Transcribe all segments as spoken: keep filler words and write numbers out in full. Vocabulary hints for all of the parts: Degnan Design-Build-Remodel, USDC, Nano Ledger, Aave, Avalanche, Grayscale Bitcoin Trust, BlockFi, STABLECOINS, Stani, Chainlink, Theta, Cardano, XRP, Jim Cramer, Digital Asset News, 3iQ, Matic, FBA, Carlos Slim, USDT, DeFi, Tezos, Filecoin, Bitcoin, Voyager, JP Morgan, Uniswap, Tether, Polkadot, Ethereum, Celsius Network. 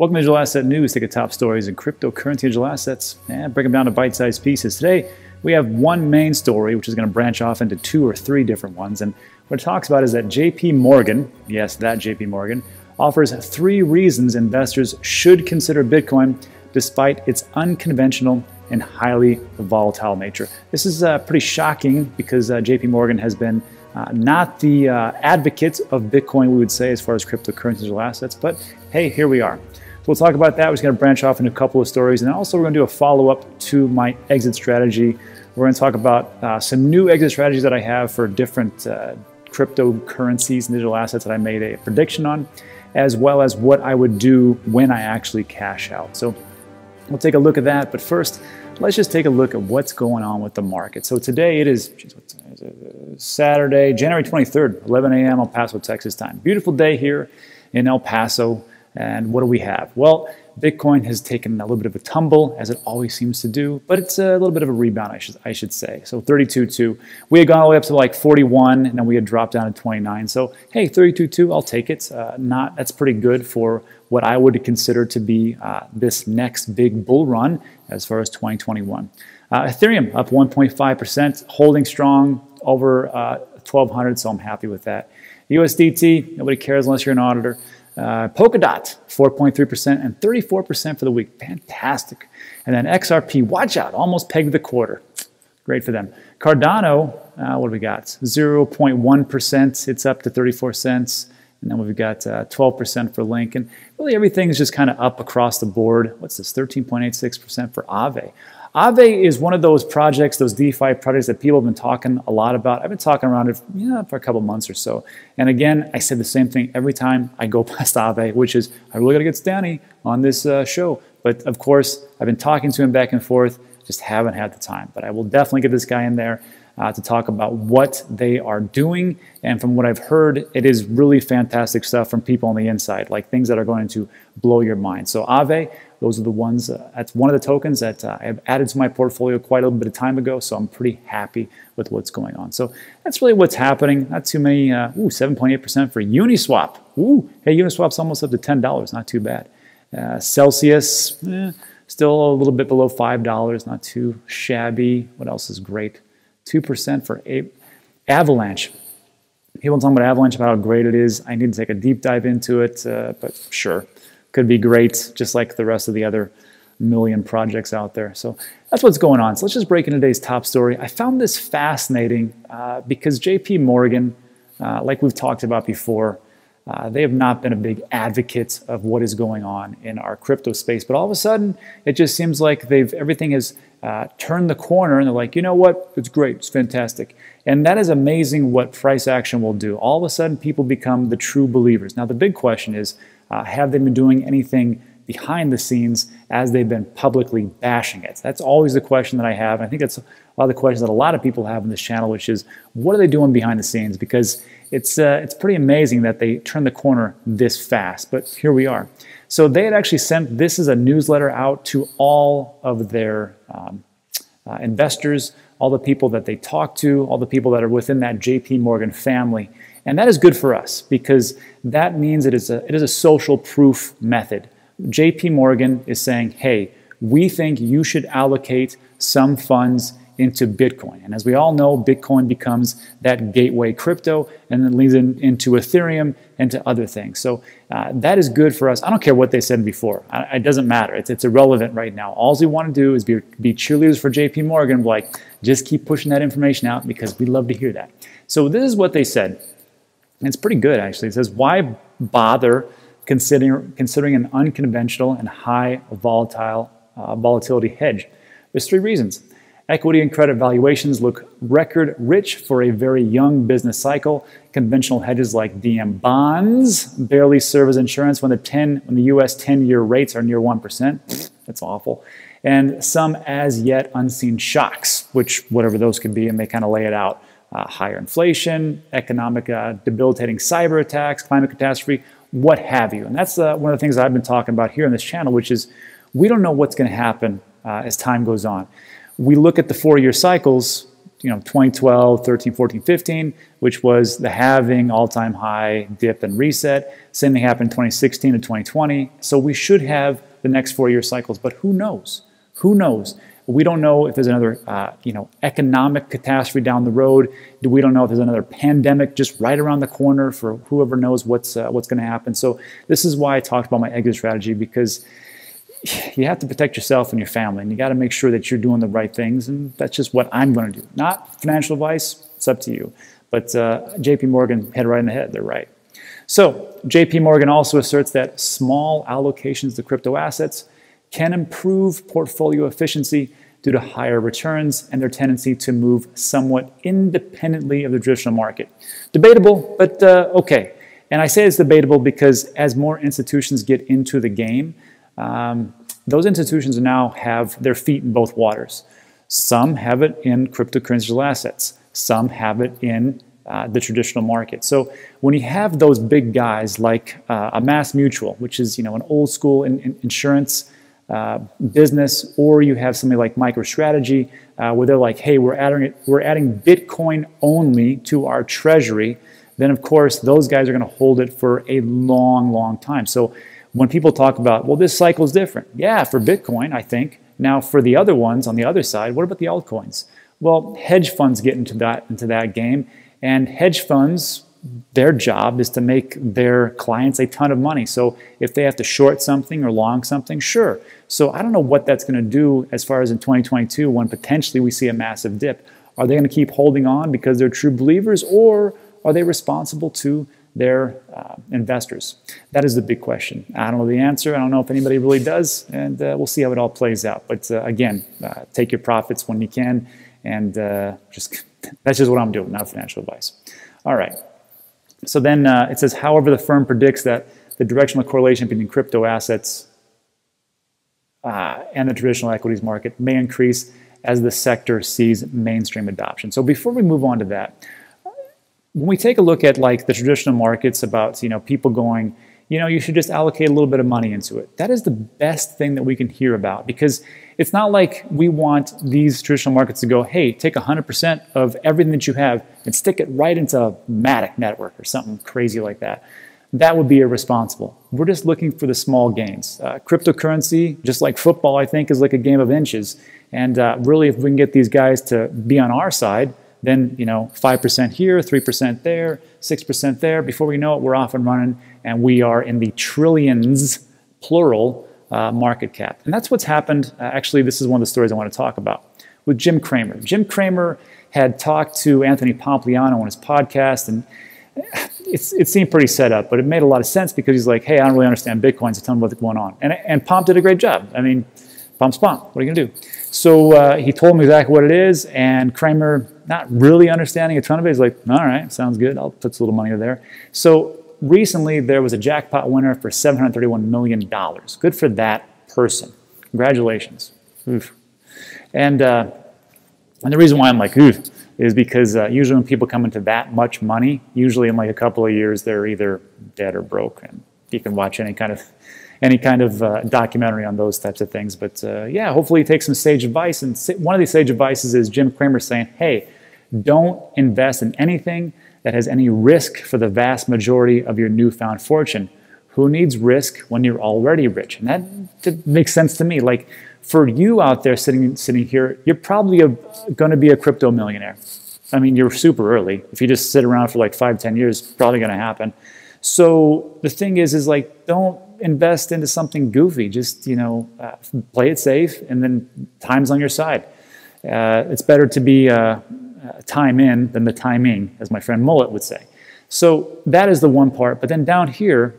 Welcome to Digital Asset News. Take the top stories in cryptocurrency digital assets and break them down to bite-sized pieces. Today, we have one main story, which is going to branch off into two or three different ones. And what it talks about is that J P Morgan, yes, that J P Morgan, offers three reasons investors should consider Bitcoin despite its unconventional and highly volatile nature. This is uh, pretty shocking because uh, J P Morgan has been Uh, not the uh, advocates of Bitcoin, we would say, as far as cryptocurrency digital assets, but hey, here we are. So we'll talk about that. We're just going to branch off into a couple of stories, and then also we're going to do a follow-up to my exit strategy. We're going to talk about uh, some new exit strategies that I have for different uh, cryptocurrencies and digital assets that I made a prediction on, as well as what I would do when I actually cash out. So we'll take a look at that, but first, let's just take a look at what's going on with the market. So today it is, geez, what's Saturday, January twenty-third, eleven A M El Paso, Texas time. Beautiful day here in El Paso. And what do we have? Well, Bitcoin has taken a little bit of a tumble, as it always seems to do, but it's a little bit of a rebound, I should, I should say. So thirty-two point two. We had gone all the way up to like forty-one, and then we had dropped down to twenty-nine. So hey, thirty-two point two, I'll take it. Uh, not that's pretty good for what I would consider to be uh, this next big bull run as far as twenty twenty-one. Uh, Ethereum up one point five percent, holding strong over uh, twelve hundred, so I'm happy with that. U S D T, nobody cares unless you're an auditor. Uh, Polkadot, four point three percent and thirty-four percent for the week. Fantastic. And then X R P, watch out, almost pegged the quarter. Great for them. Cardano, uh, what do we got? zero point one percent, it's up to thirty-four cents. And then we've got uh, twelve percent for Link. And really everything's just kind of up across the board. What's this? thirteen point eight six percent for Aave. Aave is one of those projects, those DeFi projects that people have been talking a lot about. I've been talking around it you know, for a couple months or so. And again, I said the same thing every time I go past Aave, which is, I really got to get Stani on this uh, show. But of course, I've been talking to him back and forth, just haven't had the time. But I will definitely get this guy in there uh, to talk about what they are doing. And from what I've heard, it is really fantastic stuff from people on the inside, like things that are going to blow your mind. So Aave, those are the ones, uh, that's one of the tokens that uh, I have added to my portfolio quite a little bit of time ago, so I'm pretty happy with what's going on. So that's really what's happening. Not too many, uh, ooh, seven point eight percent for Uniswap. Ooh, hey, Uniswap's almost up to ten dollars, not too bad. Uh, Celsius, eh, still a little bit below five dollars, not too shabby. What else is great? two percent for a Avalanche. People talking about Avalanche, about how great it is. I need to take a deep dive into it, uh, but sure. Could be great, just like the rest of the other million projects out there. So that's what's going on. So let's just break into today's top story. I found this fascinating uh, because J P Morgan, uh, like we've talked about before, uh, they have not been a big advocate of what is going on in our crypto space. But all of a sudden, it just seems like they've everything has uh, turned the corner, and they're like, you know what? It's great. It's fantastic. And that is amazing what price action will do. All of a sudden, people become the true believers. Now, the big question is, Uh, have they been doing anything behind the scenes as they've been publicly bashing it? That's always the question that I have. And I think that's a lot of the questions that a lot of people have on this channel, which is, what are they doing behind the scenes? Because it's, uh, it's pretty amazing that they turn the corner this fast, but here we are. So they had actually sent this as a newsletter out to all of their um, uh, investors, all the people that they talk to, all the people that are within that J P Morgan family. And that is good for us because that means it is a, it is a social proof method. J P Morgan is saying, hey, we think you should allocate some funds into Bitcoin. And as we all know, Bitcoin becomes that gateway crypto and then leads in, into Ethereum and to other things. So uh, that is good for us. I don't care what they said before. I, it doesn't matter. It's, it's irrelevant right now. All we want to do is be, be cheerleaders for J P Morgan. Like, just keep pushing that information out because we love to hear that. So this is what they said. It's pretty good, actually. It says, why bother considering, considering an unconventional and high volatile uh, volatility hedge? There's three reasons. Equity and credit valuations look record rich for a very young business cycle. Conventional hedges like D M bonds barely serve as insurance when the, ten, when the U S ten-year rates are near one percent. That's awful. And some as yet unseen shocks, which whatever those could be, and they kind of lay it out. Uh, higher inflation, economic uh, debilitating cyber attacks, climate catastrophe, what have you. And that's uh, one of the things I've been talking about here on this channel, which is we don't know what's going to happen uh, as time goes on. We look at the four-year cycles, you know, twenty twelve, thirteen, fourteen, fifteen, which was the halving, all-time high, dip and reset. Same thing happened twenty sixteen to twenty twenty. So we should have the next four-year cycles, but who knows? Who knows? We don't know if there's another, uh, you know, economic catastrophe down the road. We don't know if there's another pandemic just right around the corner for whoever knows what's uh, what's going to happen. So this is why I talked about my exit strategy, because you have to protect yourself and your family, and you got to make sure that you're doing the right things. And that's just what I'm going to do. Not financial advice. It's up to you. But uh, J P Morgan hit right in the head. They're right. So J P Morgan also asserts that small allocations to crypto assets can improve portfolio efficiency due to higher returns and their tendency to move somewhat independently of the traditional market. Debatable, but uh, okay. And I say it's debatable because as more institutions get into the game, um, those institutions now have their feet in both waters. Some have it in cryptocurrency assets. Some have it in uh, the traditional market. So when you have those big guys like uh, a Mass Mutual, which is, you know, an old school in in insurance Uh, business, or you have somebody like MicroStrategy, uh, where they're like, hey, we're adding we're adding Bitcoin only to our treasury, then of course those guys are going to hold it for a long, long time. So when people talk about, well, this cycle is different, yeah, for Bitcoin, I think. Now for the other ones on the other side, what about the altcoins? Well, hedge funds get into that into that game, and hedge funds, their job is to make their clients a ton of money. So if they have to short something or long something, sure. So I don't know what that's going to do as far as in twenty twenty-two, when potentially we see a massive dip. Are they going to keep holding on because they're true believers, or are they responsible to their uh, investors? That is the big question. I don't know the answer. I don't know if anybody really does, and uh, we'll see how it all plays out. But uh, again, uh, take your profits when you can, and uh, just that's just what I'm doing, not financial advice. All right. So then uh, it says, however, the firm predicts that the directional correlation between crypto assets uh, and the traditional equities market may increase as the sector sees mainstream adoption. So before we move on to that, when we take a look at like the traditional markets about, you know, people going, you know, you should just allocate a little bit of money into it. That is the best thing that we can hear about, because it's not like we want these traditional markets to go, hey, take one hundred percent of everything that you have and stick it right into Matic Network or something crazy like that. That would be irresponsible. We're just looking for the small gains. Uh, cryptocurrency, just like football, I think, is like a game of inches. And uh, really, if we can get these guys to be on our side, then, you know, five percent here, three percent there, six percent there. Before we know it, we're off and running, and we are in the trillions, plural, uh, market cap. And that's what's happened. Uh, actually, this is one of the stories I want to talk about with Jim Cramer. Jim Cramer had talked to Anthony Pompliano on his podcast, and it's, it seemed pretty set up, but it made a lot of sense, because he's like, hey, I don't really understand Bitcoin, so tell me what's going on. And, and Pomp did a great job. I mean, Pomp's Pomp. What are you going to do? So uh, he told him exactly what it is, and Cramer, not really understanding a ton of it, he's like, all right, sounds good. I'll put a little money there. So recently there was a jackpot winner for seven hundred thirty-one million dollars. Good for that person. Congratulations. Oof. And, uh, and the reason why I'm like, oof, is because uh, usually when people come into that much money, usually in like a couple of years, they're either dead or broke. And you can watch any kind of any kind of uh, documentary on those types of things. But uh, yeah, hopefully you take some sage advice. And one of these sage advices is Jim Cramer saying, hey, don't invest in anything that has any risk for the vast majority of your newfound fortune. Who needs risk when you're already rich? And that, that makes sense to me. Like for you out there sitting sitting here, you're probably going to be a crypto millionaire. I mean, you're super early. If you just sit around for like five, ten years, probably going to happen. So the thing is, is like, don't invest into something goofy. Just, you know, uh, play it safe, and then time's on your side. Uh, it's better to be uh, Uh, time in than the timing, as my friend Mullet would say. So that is the one part. But then down here,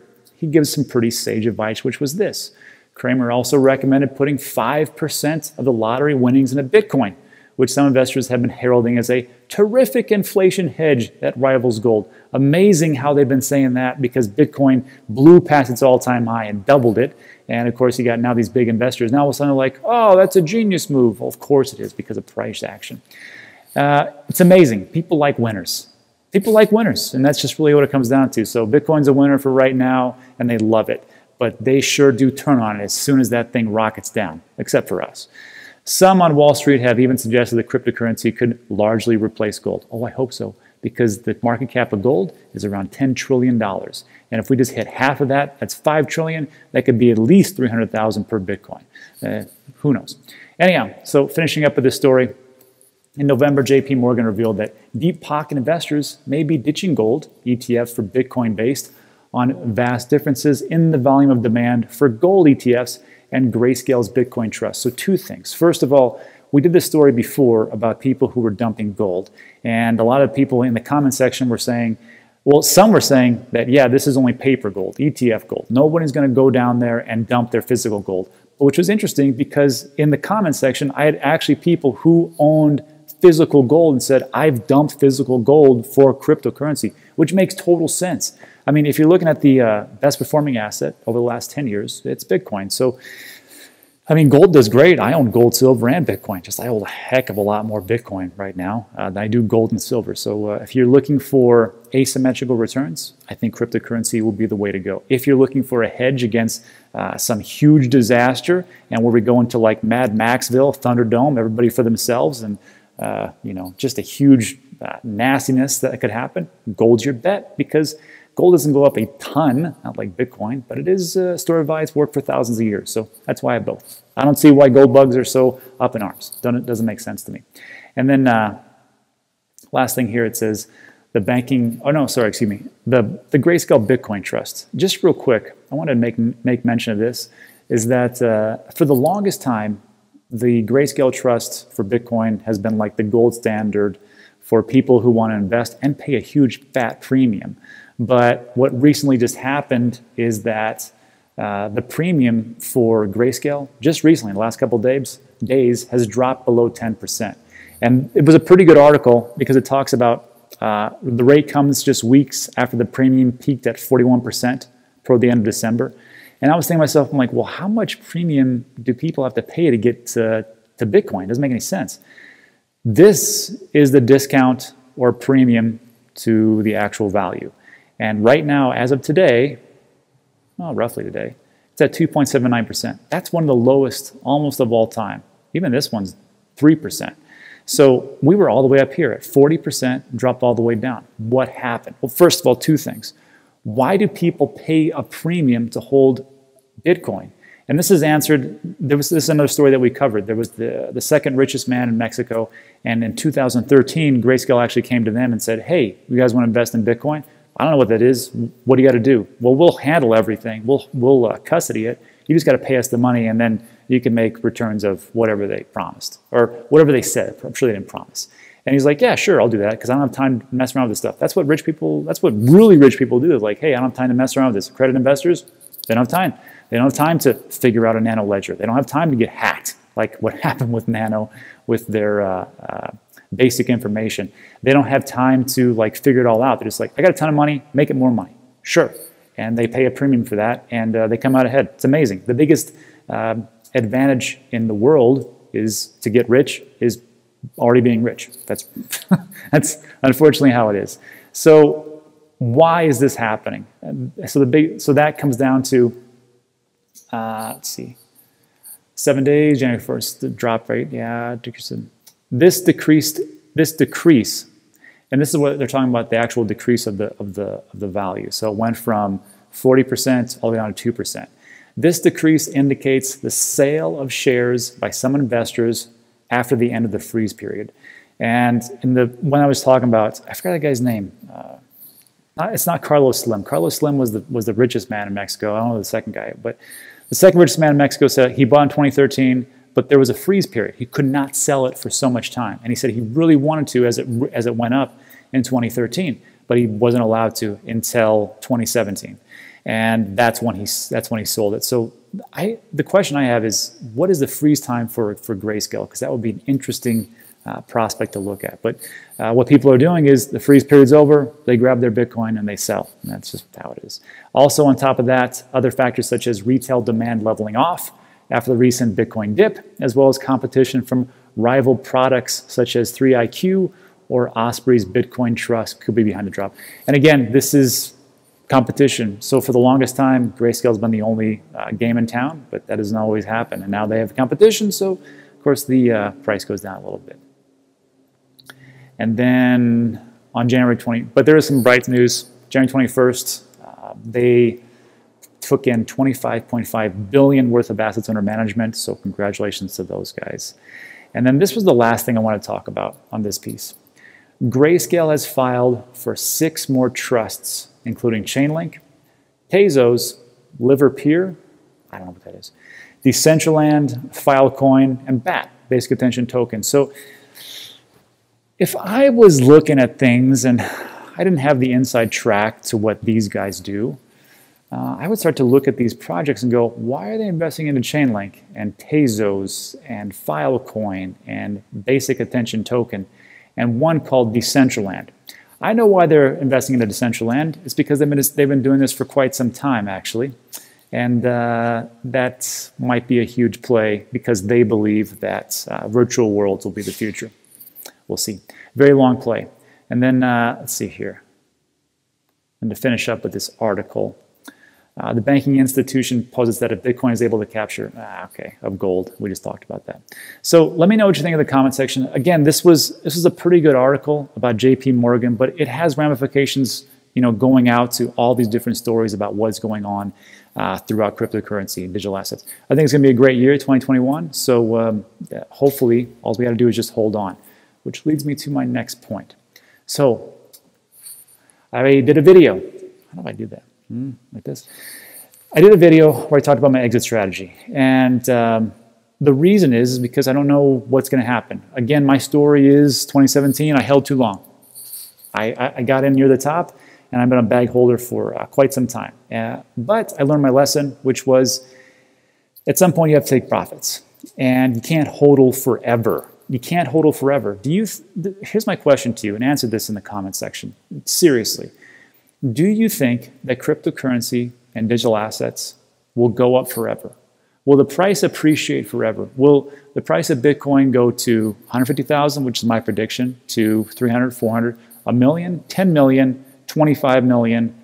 he gives some pretty sage advice, which was this. Cramer also recommended putting five percent of the lottery winnings into Bitcoin, which some investors have been heralding as a terrific inflation hedge that rivals gold. Amazing how they've been saying that, because Bitcoin blew past its all-time high and doubled it. And of course, you got now these big investors. Now all of a sudden they're like, oh, that's a genius move. Well, of course it is, because of price action. Uh, it's amazing. People like winners. People like winners. And that's just really what it comes down to. So Bitcoin's a winner for right now, and they love it. But they sure do turn on it as soon as that thing rockets down, except for us. Some on Wall Street have even suggested that cryptocurrency could largely replace gold. Oh, I hope so, because the market cap of gold is around ten trillion dollars. And if we just hit half of that, that's five trillion dollars. That could be at least three hundred thousand dollars per Bitcoin. Uh, who knows? Anyhow, so finishing up with this story, in November, J P Morgan revealed that deep pocket investors may be ditching gold E T Fs for Bitcoin based on vast differences in the volume of demand for gold E T Fs and Grayscale's Bitcoin Trust. So two things. First of all, we did this story before about people who were dumping gold. And a lot of people in the comment section were saying, well, some were saying that, yeah, this is only paper gold, E T F gold. Nobody's going to go down there and dump their physical gold, which was interesting because in the comment section, I had actually people who owned physical gold and said, I've dumped physical gold for cryptocurrency, which makes total sense. I mean, if you're looking at the uh, best performing asset over the last ten years, it's Bitcoin. So, I mean, gold does great. I own gold, silver, and Bitcoin. Just I hold a heck of a lot more Bitcoin right now uh, than I do gold and silver. So uh, if you're looking for asymmetrical returns, I think cryptocurrency will be the way to go. If you're looking for a hedge against uh, some huge disaster and where we go into like Mad Maxville, Thunderdome, everybody for themselves, and uh, you know, just a huge uh, nastiness that could happen, gold's your bet, because gold doesn't go up a ton, not like Bitcoin, but it is uh, store values worked for thousands of years. So that's why I both. I don't see why gold bugs are so up in arms. It doesn't make sense to me. And then uh, last thing here, it says the banking, oh no, sorry, excuse me, the, the Grayscale Bitcoin Trust. Just real quick, I want to make, make mention of this, is that uh, for the longest time, the Grayscale Trust for Bitcoin has been like the gold standard for people who want to invest and pay a huge fat premium. But what recently just happened is that uh, the premium for Grayscale, just recently, in the last couple of days, days, has dropped below ten percent. And it was a pretty good article because it talks about uh, the rate comes just weeks after the premium peaked at forty-one percent toward the end of December. And I was thinking to myself, I'm like, well, how much premium do people have to pay to get to, to Bitcoin? It doesn't make any sense. This is the discount or premium to the actual value. And right now, as of today, well, roughly today, it's at two point seven nine percent. That's one of the lowest almost of all time. Even this one's three percent. So we were all the way up here at forty percent, dropped all the way down. What happened? Well, first of all, two things. Why do people pay a premium to hold Bitcoin? And this is answered, there was this is another story that we covered. There was the, the second richest man in Mexico. And in two thousand thirteen, Grayscale actually came to them and said, hey, you guys want to invest in Bitcoin? I don't know what that is. What do you got to do? Well, we'll handle everything. We'll, we'll uh, custody it. You just got to pay us the money, and then you can make returns of whatever they promised or whatever they said. I'm sure they didn't promise. And he's like, yeah, sure, I'll do that because I don't have time to mess around with this stuff. That's what rich people, that's what really rich people do. They're like, hey, I don't have time to mess around with this. Credit investors, they don't have time. They don't have time to figure out a Nano Ledger. They don't have time to get hacked like what happened with Nano with their... Uh, uh, basic information. They don't have time to like figure it all out. They're just like, I got a ton of money, make it more money. Sure. And they pay a premium for that, and uh, they come out ahead. It's amazing. The biggest uh, advantage in the world is to get rich is already being rich. That's, that's unfortunately how it is. So why is this happening? So, the big, so that comes down to, uh, let's see, seven days, January first, the drop rate, yeah, This decreased, this decrease, and this is what they're talking about, the actual decrease of the, of the, of the value. So it went from forty percent all the way down to two percent. This decrease indicates the sale of shares by some investors after the end of the freeze period. And in the when I was talking about, I forgot that guy's name. Uh, it's not Carlos Slim. Carlos Slim was the, was the richest man in Mexico. I don't know the second guy, but the second richest man in Mexico said he bought in twenty thirteen, but there was a freeze period. He could not sell it for so much time. And he said he really wanted to as it, as it went up in twenty thirteen, but he wasn't allowed to until twenty seventeen. And that's when he, that's when he sold it. So I, the question I have is, what is the freeze time for, for Grayscale? Because that would be an interesting uh, prospect to look at. But uh, what people are doing is the freeze period's over, they grab their Bitcoin and they sell. And that's just how it is. Also on top of that, other factors such as retail demand leveling off after the recent Bitcoin dip, as well as competition from rival products such as three I Q or Osprey's Bitcoin Trust could be behind the drop. And again, this is competition. So for the longest time, Grayscale's been the only uh, game in town, but that doesn't always happen. And now they have competition, so Of course, the uh, price goes down a little bit. And then on January twentieth, but there is some bright news. January twenty-first, uh, they took in twenty-five point five billion dollars worth of assets under management. So congratulations to those guys. And then this was the last thing I want to talk about on this piece. Grayscale has filed for six more trusts, including Chainlink, Tezos, Liverpeer, I don't know what that is, Decentraland, Filecoin, and B A T, Basic Attention Token. So if I was looking at things and I didn't have the inside track to what these guys do, uh, I would start to look at these projects and go, why are they investing into Chainlink and Tezos and Filecoin and Basic Attention Token and one called Decentraland? I know why they're investing into Decentraland. It's because they've been, they've been doing this for quite some time, actually. And uh, that might be a huge play because they believe that uh, virtual worlds will be the future. We'll see. Very long play. And then, uh, let's see here. And to finish up with this article, uh, the banking institution posits that if Bitcoin is able to capture, ah, okay, of gold, we just talked about that. So let me know what you think in the comment section. Again, this was, this was a pretty good article about J P Morgan, but it has ramifications, you know, going out to all these different stories about what's going on uh, throughout cryptocurrency and digital assets. I think it's going to be a great year, twenty twenty-one. So um, yeah, hopefully, all we got to do is just hold on, which leads me to my next point. So I did a video. How do I do that? Mm, like this. I did a video where I talked about my exit strategy. And um, the reason is, is because I don't know what's going to happen. Again, my story is twenty seventeen. I held too long. I, I, I got in near the top. And I've been a bag holder for uh, quite some time. Uh, but I learned my lesson, which was at some point you have to take profits. And you can't hodl forever. You can't hodl forever. Do you? Th Here's my question to you, and answer this in the comment section. Seriously. Do you think that cryptocurrency and digital assets will go up forever? Will the price appreciate forever? Will the price of Bitcoin go to one hundred fifty thousand, which is my prediction, to three hundred, four hundred, a million, ten million, twenty-five million,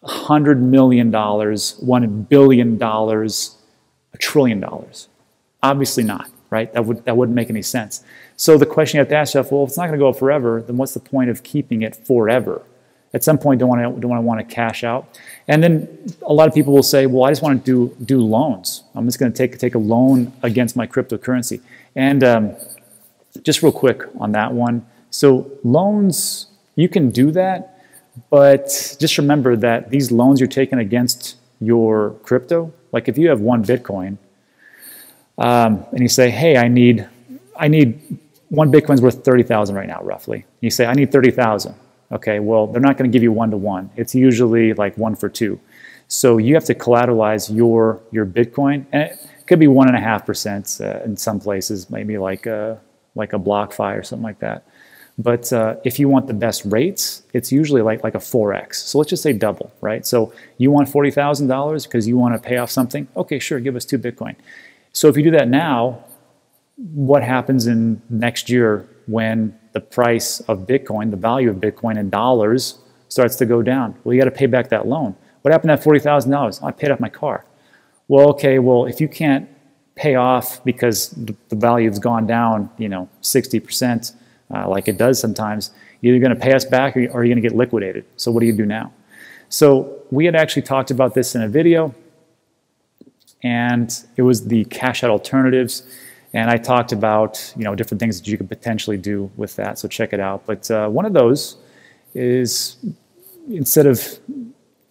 one hundred million dollars, one billion dollars, a trillion dollars? Obviously not, right? That, would, that wouldn't make any sense. So the question you have to ask yourself, well, if it's not going to go up forever, then what's the point of keeping it forever? At some point, don't I don't want to cash out? And then a lot of people will say, well, I just want to do, do loans. I'm just going to take, take a loan against my cryptocurrency. And um, just real quick on that one. So loans, you can do that. But just remember that these loans you're taking against your crypto, like if you have one Bitcoin um, and you say, hey, I need, I need one Bitcoin's worth thirty thousand right now, roughly. And you say, I need thirty thousand. Okay, well, they're not going to give you one to one. It's usually like one for two. So you have to collateralize your, your Bitcoin. And it could be one and a half percent in some places, maybe like a, like a BlockFi or something like that. But uh, if you want the best rates, it's usually like, like a four X. So let's just say double, right? So you want forty thousand dollars because you want to pay off something? Okay, sure, give us two Bitcoin. So if you do that now, what happens in next year when the price of Bitcoin, the value of Bitcoin in dollars, starts to go down? Well, you got to pay back that loan. What happened to that forty thousand dollars? I paid off my car. Well, okay, well, if you can't pay off because the value has gone down, you know, sixty percent, Uh, like it does sometimes, you're either going to pay us back or you're going to get liquidated. So what do you do now? So we had actually talked about this in a video, and it was the cash out alternatives. And I talked about, you know, different things that you could potentially do with that. So check it out. But uh, one of those is, instead of,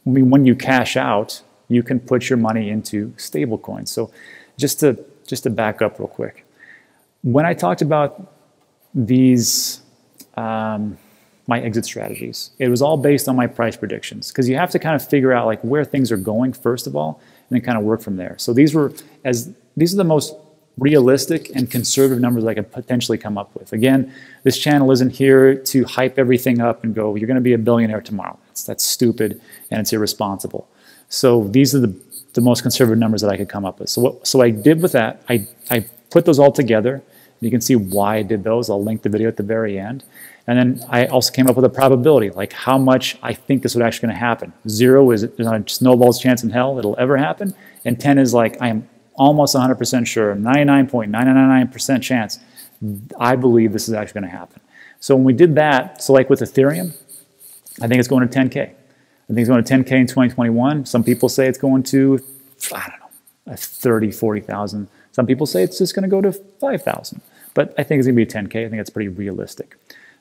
I mean, when you cash out, you can put your money into stable coins. So just to, just to back up real quick, when I talked about these um, my exit strategies, it was all based on my price predictions, because you have to kind of figure out like where things are going first of all, and then kind of work from there. So these were as these are the most realistic and conservative numbers I could potentially come up with. Again, this channel isn't here to hype everything up and go, you're going to be a billionaire tomorrow. That's, that's stupid and it's irresponsible. So these are the the most conservative numbers that I could come up with. So what so I did with that, I I put those all together. You can see why I did those. I'll link the video at the very end. And then I also came up with a probability, like how much I think this would actually going to happen. Zero is, there's not a snowball's chance in hell it'll ever happen. And ten is like, I am almost one hundred percent sure, ninety-nine point nine nine nine percent chance, I believe this is actually going to happen. So when we did that, so like with Ethereum, I think it's going to ten K. I think it's going to ten K in twenty twenty-one. Some people say it's going to, I don't know, thirty, forty thousand. Some people say it's just going to go to five thousand. But I think it's going to be ten K. I think that's pretty realistic.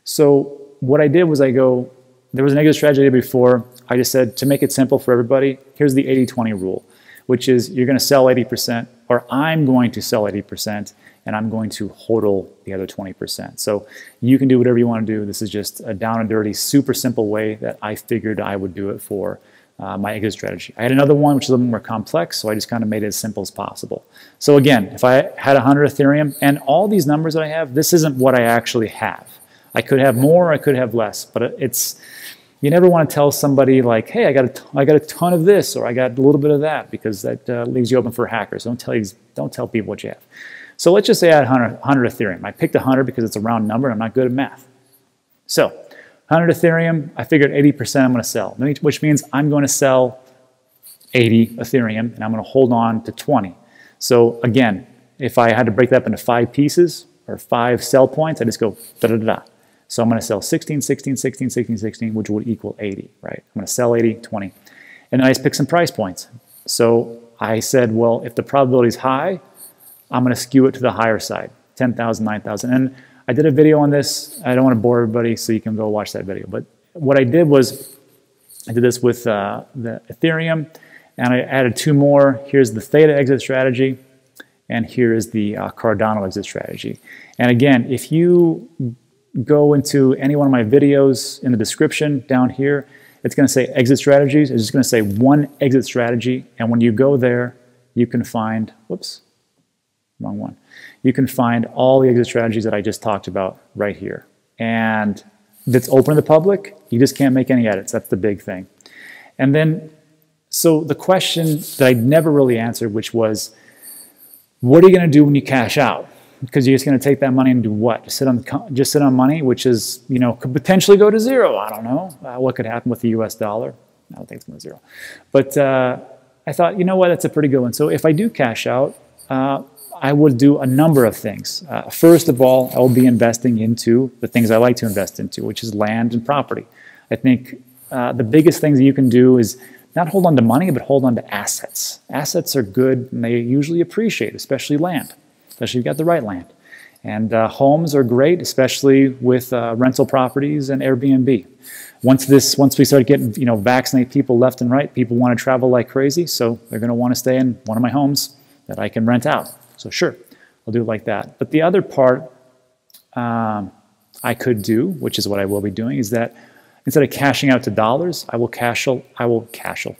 So what I did was I go, there was a negative strategy before. I just said, to make it simple for everybody, here's the eighty twenty rule, which is you're going to sell eighty percent, or I'm going to sell eighty percent, and I'm going to hodl the other twenty percent. So you can do whatever you want to do. This is just a down and dirty, super simple way that I figured I would do it for uh, my exit strategy. I had another one, which is a little more complex, so I just kind of made it as simple as possible. So again, if I had one hundred Ethereum, and all these numbers that I have, this isn't what I actually have. I could have more, I could have less, but it's, you never want to tell somebody like, hey, I got a t I got a ton of this, or I got a little bit of that, because that uh, leaves you open for hackers. Don't tell, you, don't tell people what you have. So let's just say I had one hundred, one hundred Ethereum. I picked one hundred because it's a round number and I'm not good at math. So one hundred Ethereum, I figured eighty percent I'm going to sell, which means I'm going to sell eighty Ethereum and I'm going to hold on to twenty. So again, if I had to break that up into five pieces or five sell points, I just go da-da-da-da. So I'm going to sell sixteen, sixteen, sixteen, sixteen, sixteen, which would equal eighty, right? I'm going to sell eighty, twenty. And then I just pick some price points. So I said, well, if the probability is high, I'm going to skew it to the higher side, ten thousand, nine thousand. And I did a video on this. I don't want to bore everybody, so you can go watch that video. But what I did was I did this with uh, the Ethereum, and I added two more. Here's the Theta exit strategy, and here is the uh, Cardano exit strategy. And again, if you go into any one of my videos in the description down here, it's going to say exit strategies. It's just going to say one exit strategy. And when you go there, you can find, whoops, wrong one. You can find all the exit strategies that I just talked about right here. And that's open to the public. You just can't make any edits. That's the big thing. And then, so the question that I never really answered, which was, what are you going to do when you cash out? Because you're just going to take that money and do what? Just sit on just sit on money, which is, you know, could potentially go to zero. I don't know uh, what could happen with the U S dollar. I don't think it's going to zero. But uh, I thought, you know what, that's a pretty good one. So if I do cash out, uh, I would do a number of things. Uh, first of all, I will be investing into the things I like to invest into, which is land and property. I think uh, the biggest things that you can do is not hold on to money, but hold on to assets. Assets are good, and they usually appreciate, especially land. Especially if you've got the right land. And uh, homes are great, especially with uh, rental properties and Airbnb. Once this, once we start getting, you know, vaccinate people left and right, people want to travel like crazy, so they're going to want to stay in one of my homes that I can rent out. So sure, I'll do it like that. But the other part um, I could do, which is what I will be doing, is that instead of cashing out to dollars, I will cash out, I will cash out.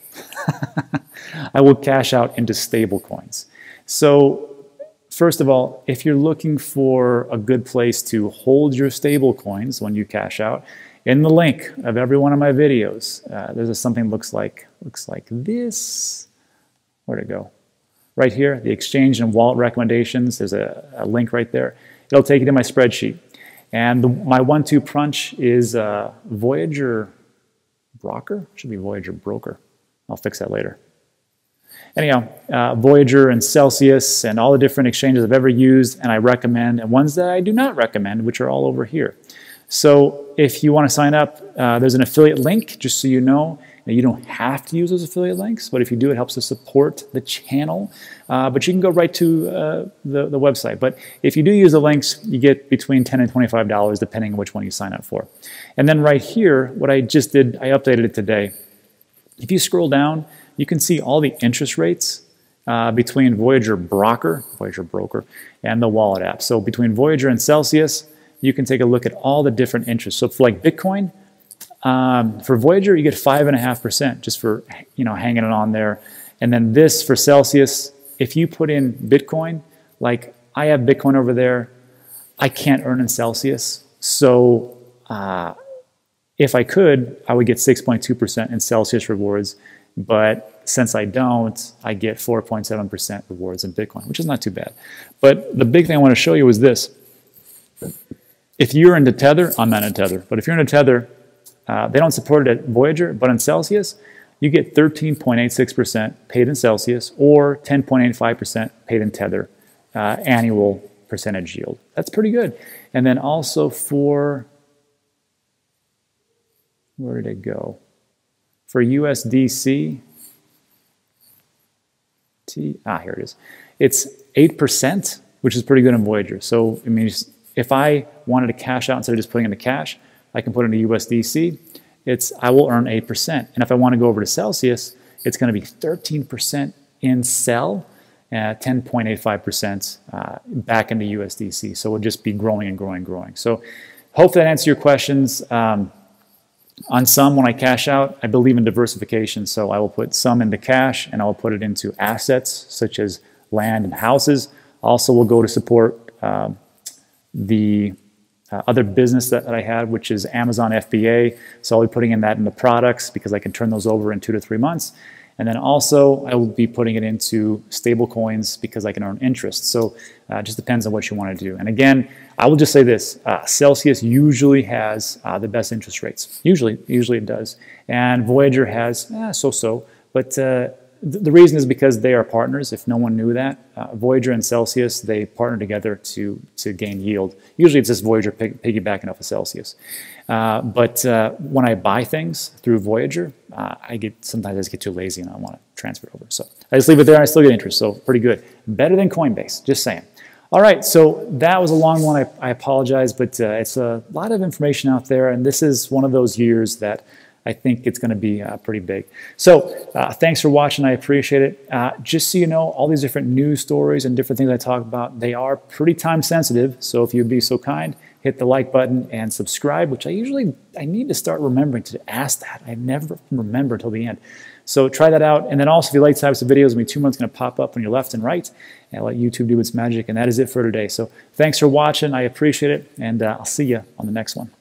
I will cash out into stable coins. So first of all, if you're looking for a good place to hold your stable coins when you cash out, in the link of every one of my videos, uh, there's a, something looks like looks like this. Where'd it go? Right here, the exchange and wallet recommendations. There's a, a link right there. It'll take you to my spreadsheet. And the, my one-two punch is uh, Voyager Broker. Should be Voyager Broker. I'll fix that later. Anyhow, uh, Voyager and Celsius and all the different exchanges I've ever used and I recommend, and ones that I do not recommend, which are all over here. So if you want to sign up, uh, there's an affiliate link, just so you know. Now, you don't have to use those affiliate links, but if you do, it helps to support the channel. Uh, but you can go right to uh, the, the website. But if you do use the links, you get between ten and twenty-five dollars, depending on which one you sign up for. And then right here, what I just did, I updated it today. If you scroll down, you can see all the interest rates uh, between Voyager Broker, Voyager Broker, and the wallet app. So between Voyager and Celsius, you can take a look at all the different interests. So for like Bitcoin, um, for Voyager, you get five and a half percent just for, you know, hanging it on there. And then this for Celsius, if you put in Bitcoin, like I have Bitcoin over there, I can't earn in Celsius. So uh, if I could, I would get six point two percent in Celsius rewards. But since I don't, I get four point seven percent rewards in Bitcoin, which is not too bad. But the big thing I want to show you is this. If you're into Tether, I'm not into Tether, but if you're into Tether, uh, they don't support it at Voyager, but in Celsius, you get thirteen point eight six percent paid in Celsius or ten point eight five percent paid in Tether uh, annual percentage yield. That's pretty good. And then also for, where did it go? For U S D C, T, ah, here it is. It's eight percent, which is pretty good in Voyager. So, I mean, if I wanted to cash out instead of just putting into cash, I can put into U S D C. It's, I will earn eight percent. And if I want to go over to Celsius, it's going to be thirteen percent in Cel, ten point eight five percent uh, uh, back into U S D C. So it'll just be growing and growing and growing. So hope that answers your questions. Um, on some, when I cash out, I believe in diversification. So I will put some into cash and I'll put it into assets such as land and houses. Also, we'll go to support uh, the... Uh, other business that, that I had, which is Amazon F B A. So I'll be putting in that in the products because I can turn those over in two to three months. And then also I will be putting it into stable coins because I can earn interest. So it uh, just depends on what you want to do. And again, I will just say this, uh, Celsius usually has uh, the best interest rates. Usually, usually it does. And Voyager has eh, so-so, but uh, th the reason is because they are partners. If no one knew that, uh, Voyager and Celsius, they partner together to to gain yield. Usually it's just Voyager pig piggybacking off of Celsius. Uh, but uh, when I buy things through Voyager, uh, I get sometimes I just get too lazy and I want to transfer it over. So I just leave it there and I still get interest. So pretty good. Better than Coinbase, just saying. All right, so that was a long one. I, I apologize, but uh, it's a lot of information out there. And this is one of those years that I think it's going to be uh, pretty big. So uh, thanks for watching. I appreciate it. Uh, just so you know, all these different news stories and different things I talk about, they are pretty time sensitive. So if you'd be so kind, hit the like button and subscribe, which I usually, I need to start remembering to ask that. I never remember until the end. So try that out. And then also, if you like these types of videos, I mean, two months going to pop up on your left and right and let YouTube do its magic. And that is it for today. So thanks for watching. I appreciate it. And uh, I'll see you on the next one.